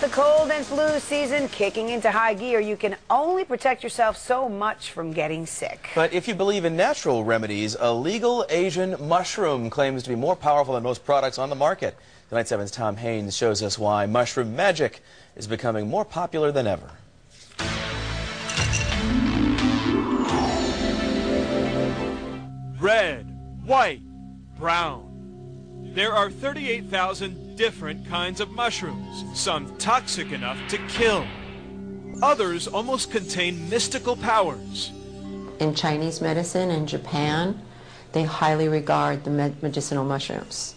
with the cold and flu season kicking into high gear, you can only protect yourself so much from getting sick. But if you believe in natural remedies, a legal Asian mushroom claims to be more powerful than most products on the market. Tonight 7's Tom Haynes shows us why mushroom magic is becoming more popular than ever. Red, white, brown. There are 38,000 different kinds of mushrooms, some toxic enough to kill. Others almost contain mystical powers. In Chinese medicine and Japan, they highly regard the medicinal mushrooms.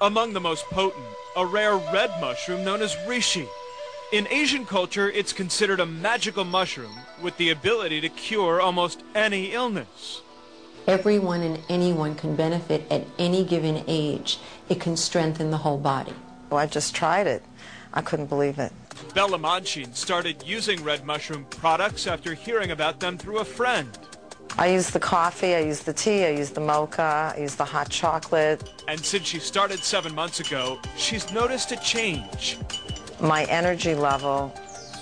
Among the most potent, a rare red mushroom known as reishi. In Asian culture, it's considered a magical mushroom with the ability to cure almost any illness. Everyone and anyone can benefit at any given age. It can strengthen the whole body. Well, I just tried it. I couldn't believe it. Bella Manchin started using red mushroom products after hearing about them through a friend. I use the coffee, I use the tea, I use the mocha, I use the hot chocolate. And since she started 7 months ago, she's noticed a change. My energy level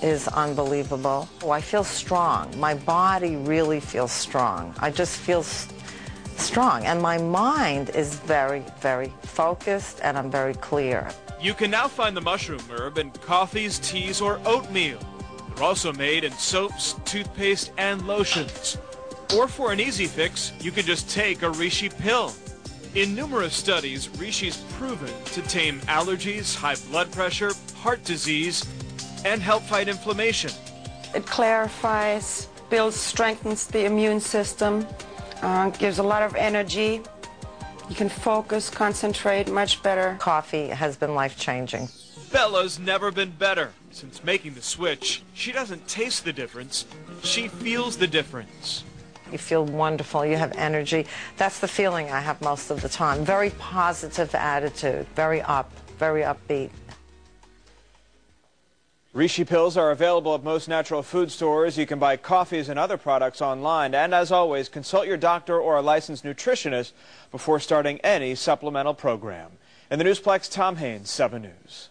is unbelievable. Oh, I feel strong. My body really feels strong. I just feel strong. And my mind is very, very focused, and I'm very clear. You can now find the mushroom herb in coffees, teas, or oatmeal. They're also made in soaps, toothpaste, and lotions. Or for an easy fix, you can just take a reishi pill. In numerous studies, reishi's proven to tame allergies, high blood pressure, heart disease, and help fight inflammation. It clarifies, builds, strengthens the immune system, gives a lot of energy. You can focus, concentrate much better. Coffee has been life-changing. Bella's never been better. Since making the switch, she doesn't taste the difference. She feels the difference. You feel wonderful, you have energy. That's the feeling I have most of the time. Very positive attitude, very upbeat. Reishi pills are available at most natural food stores. You can buy coffees and other products online. And as always, consult your doctor or a licensed nutritionist before starting any supplemental program. In the Newsplex, Tom Haynes, 7 News.